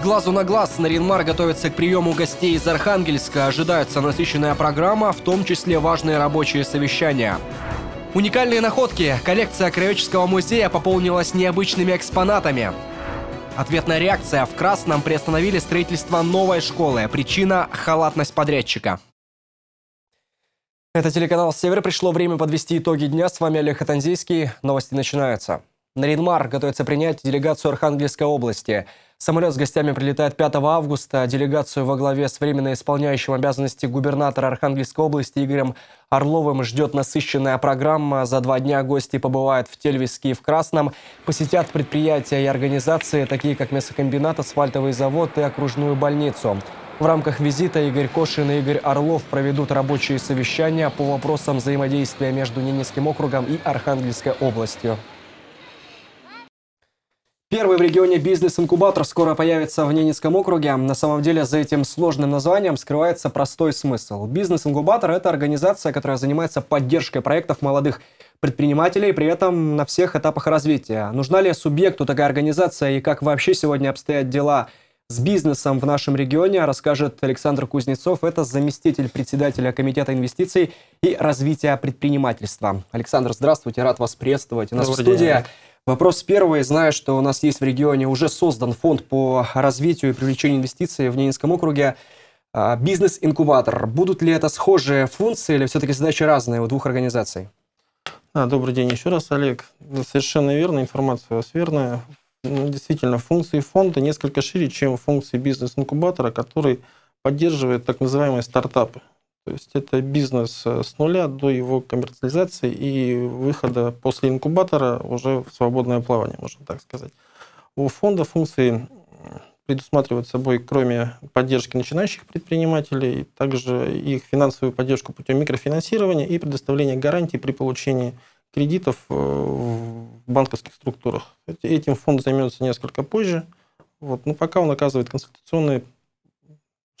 С глазу на глаз Нарьян-Мар готовится к приему гостей из Архангельска. Ожидается насыщенная программа, в том числе важные рабочие совещания. Уникальные находки. Коллекция Кровического музея пополнилась необычными экспонатами. Ответная реакция. В Красном приостановили строительство новой школы. Причина – халатность подрядчика. Это телеканал «Север». Пришло время подвести итоги дня. С вами Олег Хатанзийский. Новости начинаются. Нарьян-Мар готовится принять делегацию Архангельской области. Самолет с гостями прилетает 5 августа. Делегацию во главе с временно исполняющим обязанности губернатора Архангельской области Игорем Орловым ждет насыщенная программа. За 2 дня гости побывают в Тельвиске и в Красном, посетят предприятия и организации, такие как мясокомбинат, асфальтовый завод и окружную больницу. В рамках визита Игорь Кошин и Игорь Орлов проведут рабочие совещания по вопросам взаимодействия между Ненецким округом и Архангельской областью. Первый в регионе бизнес-инкубатор скоро появится в Ненецком округе. На самом деле за этим сложным названием скрывается простой смысл. Бизнес-инкубатор – это организация, которая занимается поддержкой проектов молодых предпринимателей, при этом на всех этапах развития. Нужна ли субъекту такая организация и как вообще сегодня обстоят дела с бизнесом в нашем регионе, расскажет Александр Кузнецов. Это заместитель председателя Комитета инвестиций и развития предпринимательства. Александр, здравствуйте, рад вас приветствовать у нас в студии. Вопрос первый. Знаю, что у нас есть в регионе уже создан фонд по развитию и привлечению инвестиций в Ненецком округе. Бизнес-инкубатор. Будут ли это схожие функции или все-таки задачи разные у двух организаций? Добрый день еще раз, Олег. Совершенно верно, информация у вас верная. Действительно, функции фонда несколько шире, чем функции бизнес-инкубатора, который поддерживает так называемые стартапы. То есть это бизнес с нуля до его коммерциализации и выхода после инкубатора уже в свободное плавание, можно так сказать. У фонда функции предусматривают собой, кроме поддержки начинающих предпринимателей, также их финансовую поддержку путем микрофинансирования и предоставления гарантий при получении кредитов в банковских структурах. Этим фонд займется несколько позже, но пока он оказывает консультационные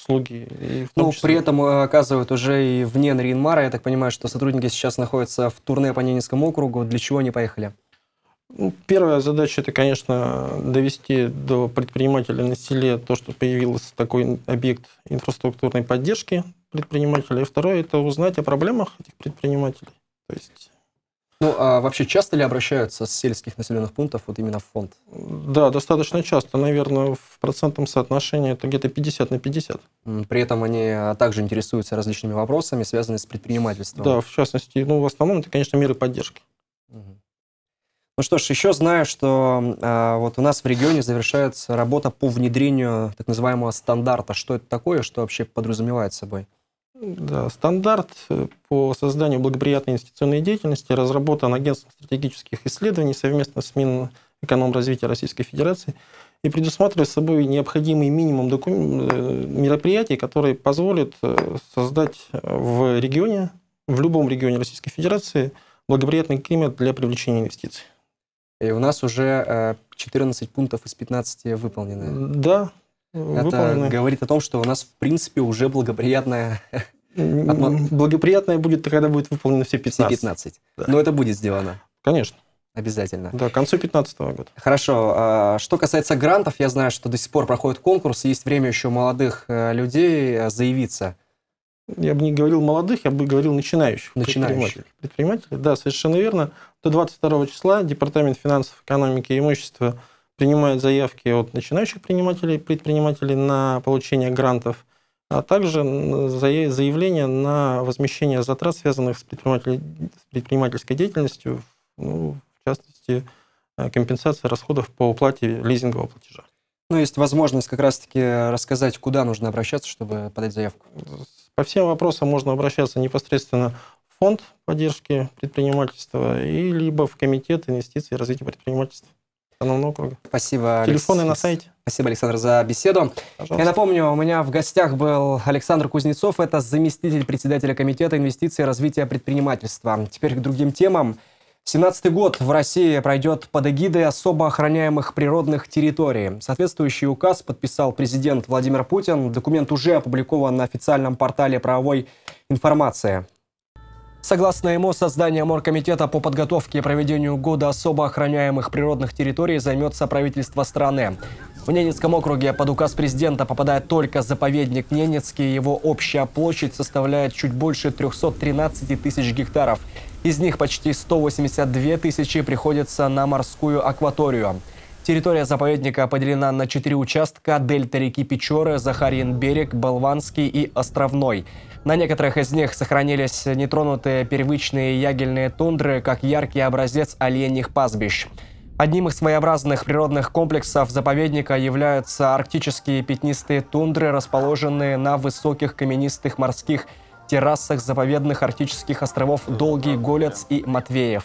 услуги. При этом оказывают уже и вне Нарьян-Мара. Я так понимаю, что сотрудники сейчас находятся в турне по Ненецкому округу. Для чего они поехали? Первая задача – это, конечно, довести до предпринимателя на селе то, что появился такой объект инфраструктурной поддержки предпринимателя. И второе – это узнать о проблемах этих предпринимателей. То есть... а вообще часто ли обращаются с сельских населенных пунктов вот именно в фонд? Да, достаточно часто. Наверное, в процентном соотношении это где-то 50 на 50. При этом они также интересуются различными вопросами, связанными с предпринимательством. Да, в частности, в основном это, конечно, меры поддержки. Ну что ж, еще знаю, что вот у нас в регионе завершается работа по внедрению так называемого стандарта. Что это такое, что вообще подразумевает собой? Да, стандарт по созданию благоприятной инвестиционной деятельности разработан Агентством стратегических исследований совместно с Минэкономразвития Российской Федерации и предусматривает собой необходимый минимум мероприятий, которые позволят создать в регионе, в любом регионе Российской Федерации, благоприятный климат для привлечения инвестиций. И у нас уже 14 пунктов из 15 выполнены. Да. Это говорит о том, что у нас, в принципе, уже благоприятная... Благоприятная будет, когда будет выполнено все 15. Да. Но это будет сделано? Конечно. Обязательно. Да, к концу 2015-го года. Хорошо. Что касается грантов, я знаю, что до сих пор проходит конкурс, есть время еще молодых людей заявиться. Я бы не говорил молодых, я бы говорил начинающих. Предпринимателей, да, совершенно верно. До 22 числа Департамент финансов, экономики и имущества принимают заявки от начинающих предпринимателей на получение грантов, а также заявления на возмещение затрат, связанных с предпринимательской деятельностью, в частности, компенсация расходов по уплате лизингового платежа. Есть возможность как раз-таки рассказать, куда нужно обращаться, чтобы подать заявку? По всем вопросам можно обращаться непосредственно в фонд поддержки предпринимательства и либо в Комитет инвестиций и развития предпринимательства. Спасибо. Телефоны на сайте. Спасибо, Александр, за беседу. Пожалуйста. Я напомню, у меня в гостях был Александр Кузнецов, это заместитель председателя Комитета инвестиций и развития предпринимательства. Теперь к другим темам. 2017 год в России пройдет под эгидой особо охраняемых природных территорий. Соответствующий указ подписал президент Владимир Путин. Документ уже опубликован на официальном портале правовой информации. Согласно ему, создание Моркомитета по подготовке и проведению года особо охраняемых природных территорий займется правительство страны. В В Ненецком округе под указ президента попадает только заповедник Ненецкий. Его общая площадь составляет чуть больше 313 тысяч гектаров. Из них почти 182 тысячи приходится на морскую акваторию. Территория заповедника поделена на 4 участка: дельта реки Печоры, Захарин-Берег, Болванский и Островной. На некоторых из них сохранились нетронутые первичные ягельные тундры, как яркий образец оленьих пастбищ. Одним из своеобразных природных комплексов заповедника являются арктические пятнистые тундры, расположенные на высоких каменистых морских террасах заповедных арктических островов Долгий, Голец и Матвеев.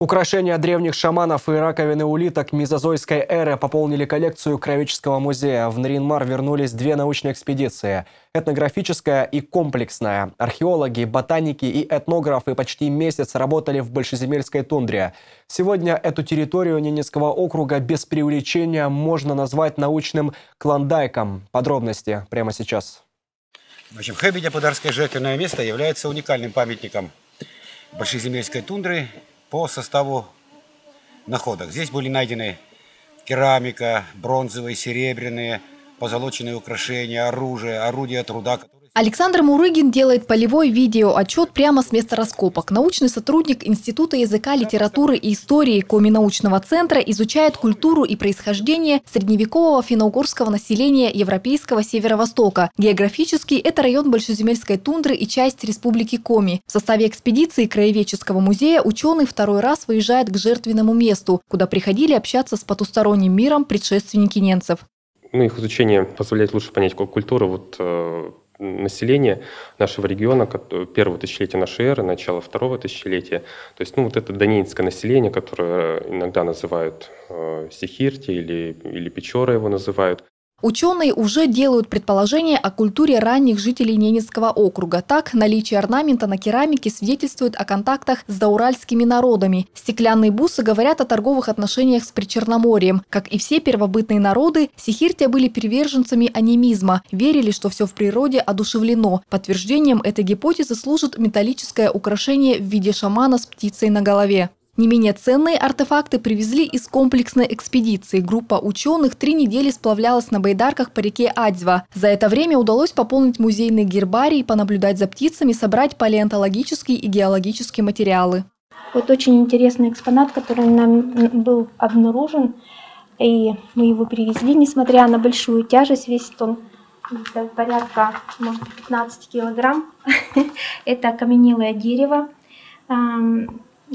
Украшения древних шаманов и раковины улиток мезозойской эры пополнили коллекцию Кровического музея. В Нарьян-Мар вернулись 2 научные экспедиции – этнографическая и комплексная. Археологи, ботаники и этнографы почти месяц работали в Большеземельской тундре. Сегодня эту территорию Ненецкого округа без преувеличения можно назвать научным клондайком. Подробности прямо сейчас. В общем, Хэбиде подарское жертвенное место является уникальным памятником Большеземельской тундры по составу находок. Здесь были найдены керамика, бронзовые, серебряные, позолоченные украшения, оружие, орудия труда. Александр Мурыгин делает полевой видеоотчет прямо с места раскопок. Научный сотрудник Института языка, литературы и истории Коми научного центра изучает культуру и происхождение средневекового финно-угорского населения европейского северо-востока. Географически это район Большеземельской тундры и часть республики Коми. В составе экспедиции Краеведческого музея ученый второй раз выезжает к жертвенному месту, куда приходили общаться с потусторонним миром предшественники ненцев. Их изучение позволяет лучше понять культуру, население нашего региона, первого тысячелетия нашей эры, начало второго тысячелетия. То есть, это донецкое население, которое иногда называют Сихирти или Печора его называют. Ученые уже делают предположения о культуре ранних жителей Ненецкого округа. Так, наличие орнамента на керамике свидетельствует о контактах с зауральскими народами. Стеклянные бусы говорят о торговых отношениях с Причерноморьем. Как и все первобытные народы, сихирти были приверженцами анимизма, верили, что все в природе одушевлено. Подтверждением этой гипотезы служит металлическое украшение в виде шамана с птицей на голове. Не менее ценные артефакты привезли из комплексной экспедиции. Группа ученых 3 недели сплавлялась на байдарках по реке Адьва. За это время удалось пополнить музейные гербарии, понаблюдать за птицами, собрать палеонтологические и геологические материалы. Вот очень интересный экспонат, который нам был обнаружен, и мы его привезли, несмотря на большую тяжесть, весит он порядка, может, 15 килограмм. Это окаменелое дерево,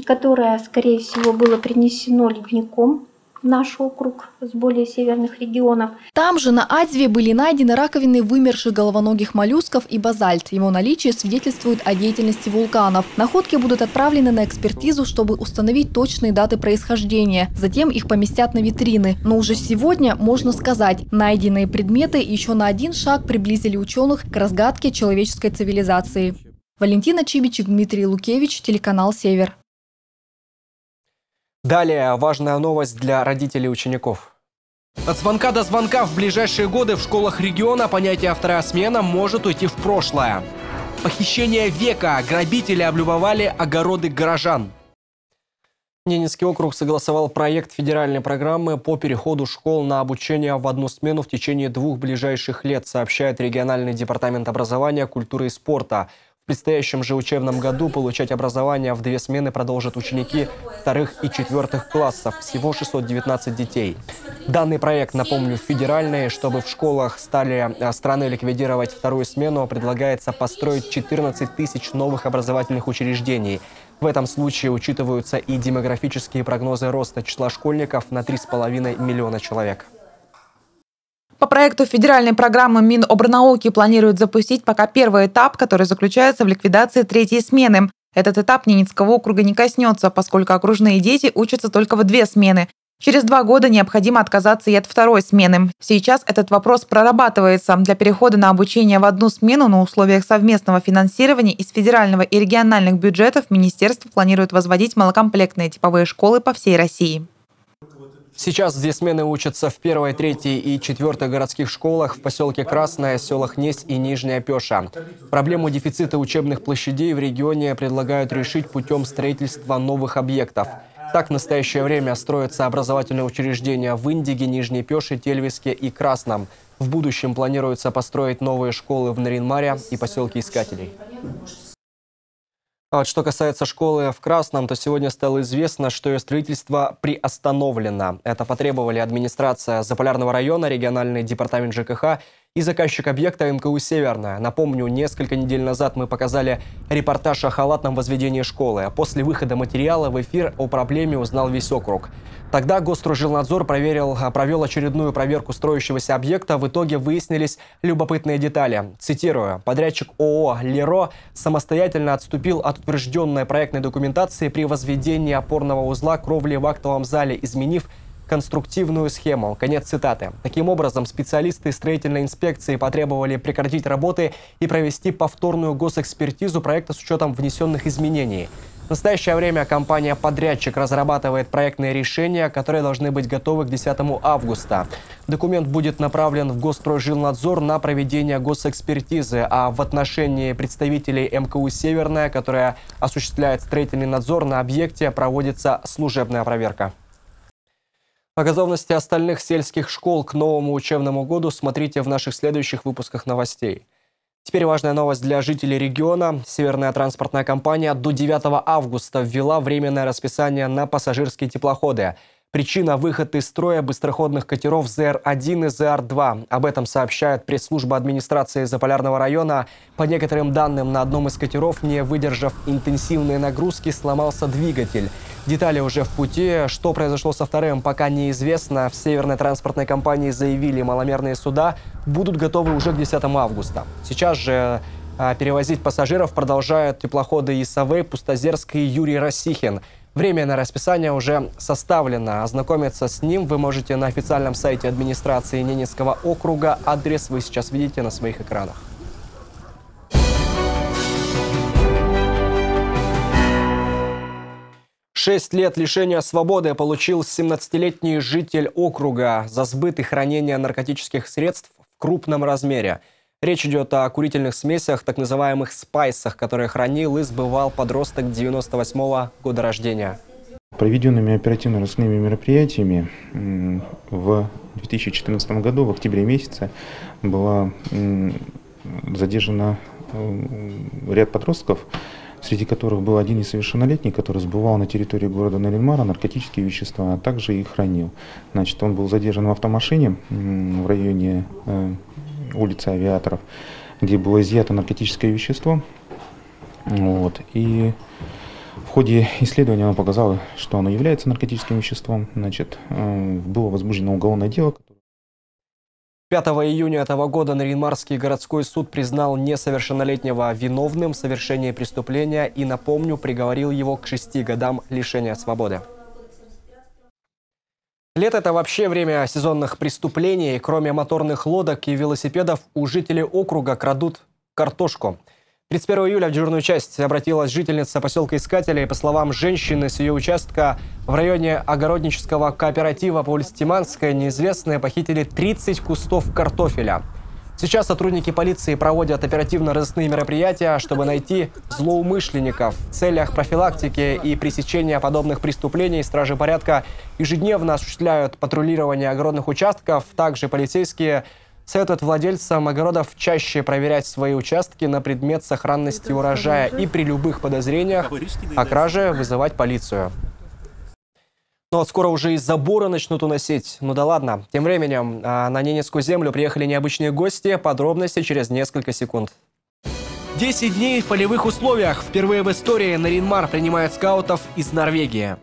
которое, скорее всего, было принесено ледником в наш округ с более северных регионов. Там же на Адьве были найдены раковины вымерших головоногих моллюсков и базальт. Его наличие свидетельствует о деятельности вулканов. Находки будут отправлены на экспертизу, чтобы установить точные даты происхождения. Затем их поместят на витрины. Но уже сегодня можно сказать, найденные предметы еще на 1 шаг приблизили ученых к разгадке человеческой цивилизации. Валентина Чибичик, Дмитрий Лукевич, телеканал Север. Далее важная новость для родителей учеников. От звонка до звонка в ближайшие годы в школах региона понятие «вторая смена» может уйти в прошлое. Похищение века. Грабители облюбовали огороды горожан. Ненецкий округ согласовал проект федеральной программы по переходу школ на обучение в одну смену в течение 2 ближайших лет, сообщает региональный департамент образования, культуры и спорта. В предстоящем же учебном году получать образование в 2 смены продолжат ученики 2-х и 4-х классов, всего 619 детей. Данный проект, напомню, федеральный. Чтобы в школах страны ликвидировать вторую смену, предлагается построить 14 тысяч новых образовательных учреждений. В этом случае учитываются и демографические прогнозы роста числа школьников на 3,5 миллиона человек. По проекту федеральной программы Минобрнауки планирует запустить пока первый этап, который заключается в ликвидации 3-й смены. Этот этап Ненецкого округа не коснется, поскольку окружные дети учатся только в 2 смены. Через 2 года необходимо отказаться и от 2-й смены. Сейчас этот вопрос прорабатывается. Для перехода на обучение в одну смену на условиях совместного финансирования из федерального и региональных бюджетов министерство планирует возводить малокомплектные типовые школы по всей России. Сейчас 2 смены учатся в 1-й, 3-й и 4-й городских школах в поселке Красное, селах Несь и Нижняя Пеша. Проблему дефицита учебных площадей в регионе предлагают решить путем строительства новых объектов. Так в настоящее время строятся образовательные учреждения в Индиге, Нижней Пеше, Тельвиске и Красном. В будущем планируется построить новые школы в Нарьян-Маре и поселке Искателей. А вот что касается школы в Красном, то сегодня стало известно, что ее строительство приостановлено. Это потребовали администрация Заполярного района, региональный департамент ЖКХ и заказчик объекта МКУ «Северная». Напомню, несколько недель назад мы показали репортаж о халатном возведении школы. После выхода материала в эфир о проблеме узнал весь округ. Тогда Гостружелнадзор провел очередную проверку строящегося объекта. В итоге выяснились любопытные детали. Цитирую. Подрядчик ООО «Леро» самостоятельно отступил от утвержденной проектной документации при возведении опорного узла кровли в актовом зале, изменив конструктивную схему. Конец цитаты. Таким образом, специалисты строительной инспекции потребовали прекратить работы и провести повторную госэкспертизу проекта с учетом внесенных изменений. В настоящее время компания-подрядчик разрабатывает проектные решения, которые должны быть готовы к 10 августа. Документ будет направлен в Гостройжилнадзор на проведение госэкспертизы, а в отношении представителей МКУ «Северная», которая осуществляет строительный надзор на объекте, проводится служебная проверка. О готовности остальных сельских школ к новому учебному году смотрите в наших следующих выпусках новостей. Теперь важная новость для жителей региона. Северная транспортная компания до 9 августа ввела временное расписание на пассажирские теплоходы. Причина – выход из строя быстроходных катеров ЗР-1 и ЗР-2. Об этом сообщает пресс-служба администрации Заполярного района. По некоторым данным, на одном из катеров, не выдержав интенсивной нагрузки, сломался двигатель. Детали уже в пути. Что произошло со вторым, пока неизвестно. В Северной транспортной компании заявили, маломерные суда будут готовы уже к 10 августа. Сейчас же перевозить пассажиров продолжают теплоходы «Исавей», «Пустозерск» и «Юрий Росихин». Временное расписание уже составлено. Ознакомиться с ним вы можете на официальном сайте администрации Ненецкого округа. Адрес вы сейчас видите на своих экранах. Шесть лет лишения свободы получил 17-летний житель округа за сбыт и хранение наркотических средств в крупном размере. Речь идет о курительных смесях, так называемых спайсах, которые хранил и сбывал подросток 98-го года рождения. Проведенными оперативно-розыскными мероприятиями в 2014 году, в октябре месяце, была задержана ряд подростков, среди которых был один несовершеннолетний, который сбывал на территории города Нарьян-Мара наркотические вещества, а также их хранил. Значит, он был задержан в автомашине в районе улицы Авиаторов, где было изъято наркотическое вещество. Вот. И в ходе исследования оно показало, что оно является наркотическим веществом. Значит, было возбуждено уголовное дело. 5 июня этого года Нарьян-Марский городской суд признал несовершеннолетнего виновным в совершении преступления и, напомню, приговорил его к 6 годам лишения свободы. Лето – это вообще время сезонных преступлений. Кроме моторных лодок и велосипедов, у жителей округа крадут картошку. 31 июля в дежурную часть обратилась жительница поселка Искателей. По словам женщины, с ее участка в районе огороднического кооператива по улице Тиманской неизвестные похитили 30 кустов картофеля. Сейчас сотрудники полиции проводят оперативно-розыскные мероприятия, чтобы найти злоумышленников. В целях профилактики и пресечения подобных преступлений стражи порядка ежедневно осуществляют патрулирование огородных участков. Также полицейские советуют владельцам огородов чаще проверять свои участки на предмет сохранности урожая и при любых подозрениях о краже вызывать полицию. Ну а скоро уже и заборы начнут уносить. Ну да ладно. Тем временем на Ненецкую землю приехали необычные гости. Подробности через несколько секунд. 10 дней в полевых условиях. Впервые в истории Нарьян-Мар принимает скаутов из Норвегии.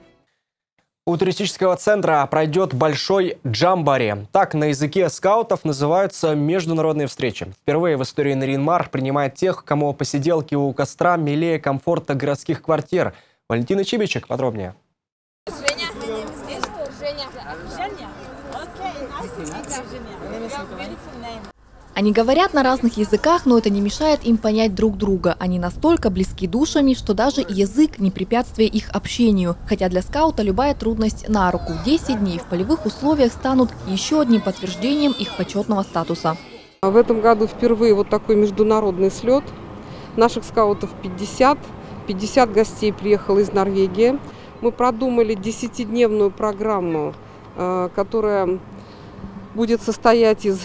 У туристического центра пройдет большой джамбари. Так на языке скаутов называются международные встречи. Впервые в истории Нарьян-Мар принимает тех, кому посиделки у костра милее комфорта городских квартир. Валентина Чибичик подробнее. Они говорят на разных языках, но это не мешает им понять друг друга. Они настолько близки душами, что даже язык не препятствие их общению. Хотя для скаута любая трудность на руку. 10 дней в полевых условиях станут еще одним подтверждением их почетного статуса. В этом году впервые вот такой международный слет. Наших скаутов 50. 50 гостей приехало из Норвегии. Мы продумали 10-дневную программу, которая будет состоять из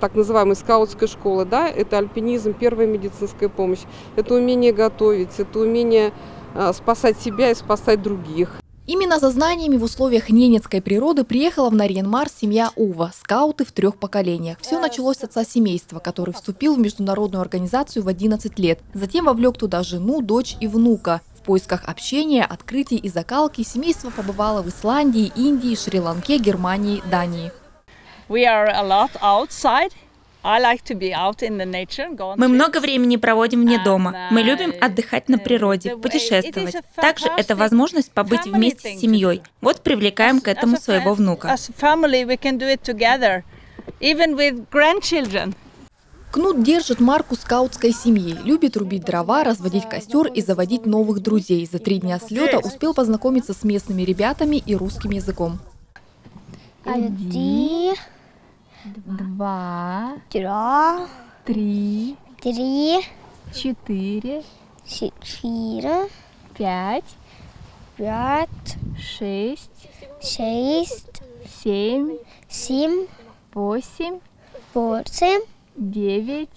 так называемой скаутской школы, да, это альпинизм, первая медицинская помощь, это умение готовить, это умение спасать себя и спасать других. Именно за знаниями в условиях ненецкой природы приехала в Нарьян-Мар семья Ува, скауты в 3 поколениях. Все началось с отца семейства, который вступил в международную организацию в 11 лет. Затем вовлек туда жену, дочь и внука. В поисках общения, открытий и закалки семейство побывало в Исландии, Индии, Шри-Ланке, Германии, Дании. Мы много времени проводим вне дома. Мы любим отдыхать на природе, путешествовать. Также это возможность побыть вместе с семьей. Вот привлекаем к этому своего внука. Кнут держит марку скаутской семьи, любит рубить дрова, разводить костер и заводить новых друзей. За 3 дня слета успел познакомиться с местными ребятами и русским языком. 1, 2, 3, 4, 5, 6, 7, 8, 9,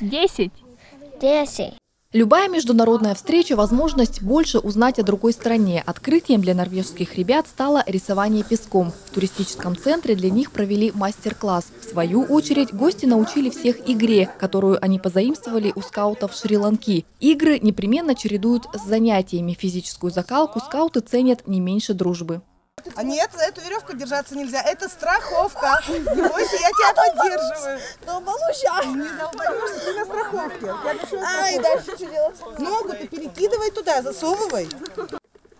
10. Любая международная встреча – возможность больше узнать о другой стране. Открытием для норвежских ребят стало рисование песком. В туристическом центре для них провели мастер-класс. В свою очередь, гости научили всех игре, которую они позаимствовали у скаутов Шри-Ланки. Игры непременно чередуют с занятиями. Физическую закалку скауты ценят не меньше дружбы. Нет, за эту веревку держаться нельзя. Это страховка. Не бойся, я тебя поддерживаю. Но малыша. Не забудь, ты на страховке. И дальше что делать? Ногу ты перекидывай туда, засовывай.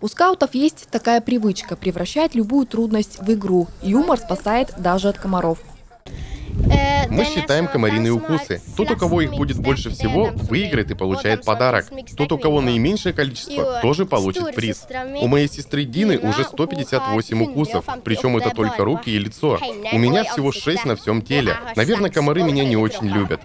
У скаутов есть такая привычка превращать любую трудность в игру. Юмор спасает даже от комаров. Мы считаем комариные укусы. Тот, у кого их будет больше всего, выиграет и получает подарок. Тот, у кого наименьшее количество, тоже получит приз. У моей сестры Дины уже 158 укусов, причем это только руки и лицо. У меня всего 6 на всем теле. Наверное, комары меня не очень любят.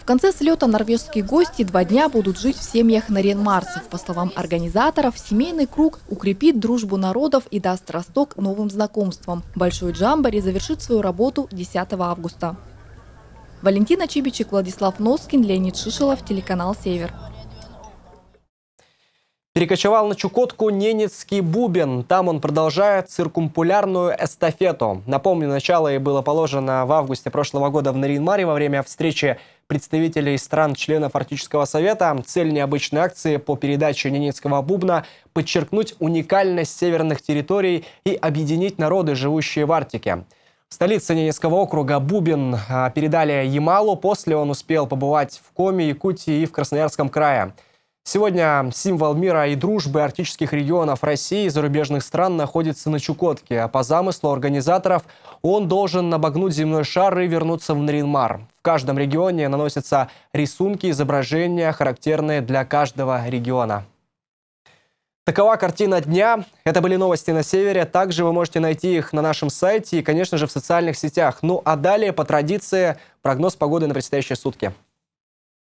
В конце слета норвежские гости 2 дня будут жить в семьях нарьян-марцев. По словам организаторов, семейный круг укрепит дружбу народов и даст росток новым знакомствам. Большой джамбори завершит свою работу 10 августа. Валентина Чибичик, Владислав Носкин, Леонид Шишелов, телеканал «Север». Перекочевал на Чукотку ненецкий бубен. Там он продолжает циркумполярную эстафету. Напомню, начало ей было положено в августе прошлого года в Нарьян-Маре во время встречи представителей стран-членов Арктического совета. Цель необычной акции по передаче ненецкого бубна – подчеркнуть уникальность северных территорий и объединить народы, живущие в Арктике. В столице Ненецкого округа бубен передали Ямалу. После он успел побывать в Коми, Якутии и в Красноярском крае. Сегодня символ мира и дружбы арктических регионов России и зарубежных стран находится на Чукотке. А по замыслу организаторов он должен обогнуть земной шар и вернуться в Нарьян-Мар. В каждом регионе наносятся рисунки, изображения, характерные для каждого региона. Такова картина дня. Это были новости на Севере. Также вы можете найти их на нашем сайте и, конечно же, в социальных сетях. Ну а далее, по традиции, прогноз погоды на предстоящие сутки.